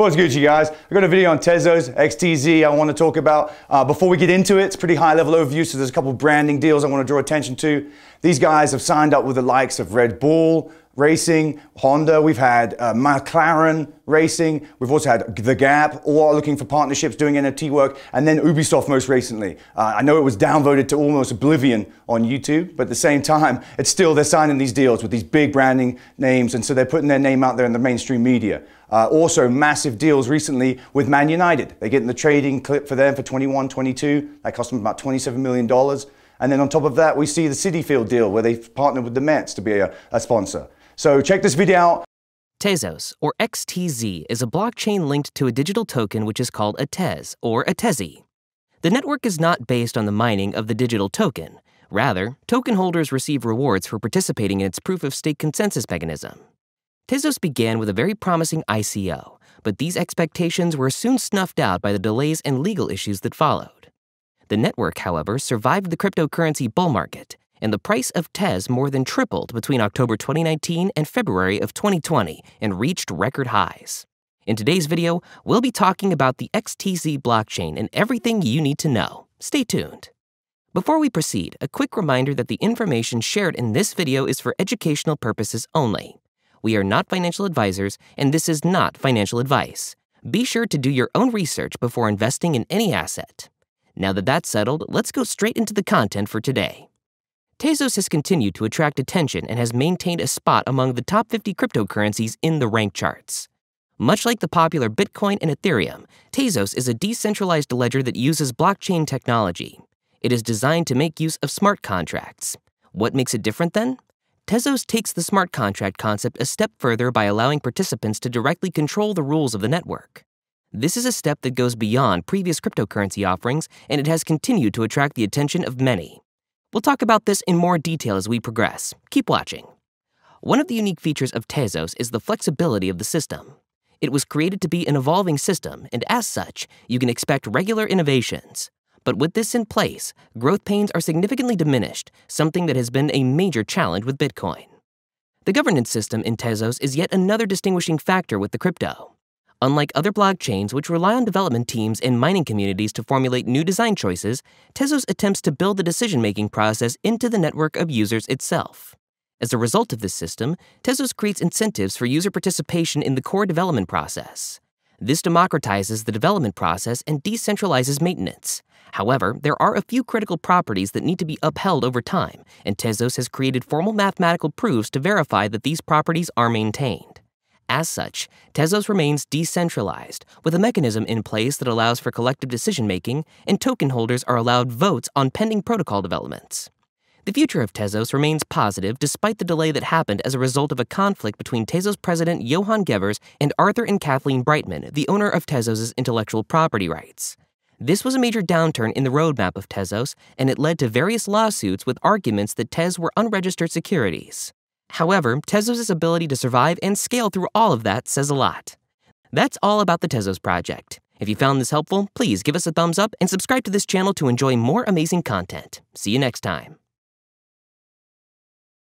What's good, you guys? I got a video on Tezos, XTZ I want to talk about. Before we get into it, it's a pretty high level overview, so there's a couple branding deals I want to draw attention to. These guys have signed up with the likes of Red Bull Racing, Honda, we've had McLaren Racing, we've also had The Gap, all are looking for partnerships doing NFT work, and then Ubisoft most recently. I know it was downvoted to almost oblivion on YouTube, but at the same time, it's still, they're signing these deals with these big branding names, and so they're putting their name out there in the mainstream media. Also, massive deals recently with Man United. They're getting the trading clip for them for 21, 22, that cost them about $27 million. And then on top of that, we see the Citi Field deal where they've partnered with the Mets to be a sponsor. So check this video out. Tezos, or XTZ, is a blockchain linked to a digital token which is called a tez, or a tezzie. The network is not based on the mining of the digital token. Rather, token holders receive rewards for participating in its proof-of-stake consensus mechanism. Tezos began with a very promising ICO, but these expectations were soon snuffed out by the delays and legal issues that followed. The network, however, survived the cryptocurrency bull market, and the price of Tez more than tripled between October 2019 and February of 2020 and reached record highs. In today's video, we'll be talking about the XTZ blockchain and everything you need to know. Stay tuned. Before we proceed, a quick reminder that the information shared in this video is for educational purposes only. We are not financial advisors, and this is not financial advice. Be sure to do your own research before investing in any asset. Now that that's settled, let's go straight into the content for today. Tezos has continued to attract attention and has maintained a spot among the top 50 cryptocurrencies in the rank charts. Much like the popular Bitcoin and Ethereum, Tezos is a decentralized ledger that uses blockchain technology. It is designed to make use of smart contracts. What makes it different then? Tezos takes the smart contract concept a step further by allowing participants to directly control the rules of the network. This is a step that goes beyond previous cryptocurrency offerings, and it has continued to attract the attention of many. We'll talk about this in more detail as we progress. Keep watching. One of the unique features of Tezos is the flexibility of the system. It was created to be an evolving system, and as such, you can expect regular innovations. But with this in place, growth pains are significantly diminished, something that has been a major challenge with Bitcoin. The governance system in Tezos is yet another distinguishing factor with the crypto. Unlike other blockchains, which rely on development teams and mining communities to formulate new design choices, Tezos attempts to build the decision-making process into the network of users itself. As a result of this system, Tezos creates incentives for user participation in the core development process. This democratizes the development process and decentralizes maintenance. However, there are a few critical properties that need to be upheld over time, and Tezos has created formal mathematical proofs to verify that these properties are maintained. As such, Tezos remains decentralized, with a mechanism in place that allows for collective decision-making, and token holders are allowed votes on pending protocol developments. The future of Tezos remains positive despite the delay that happened as a result of a conflict between Tezos president Johann Gevers and Arthur and Kathleen Breitman, the owner of Tezos' intellectual property rights. This was a major downturn in the roadmap of Tezos, and it led to various lawsuits with arguments that Tez were unregistered securities. However, Tezos' ability to survive and scale through all of that says a lot. That's all about the Tezos project. If you found this helpful, please give us a thumbs up and subscribe to this channel to enjoy more amazing content. See you next time.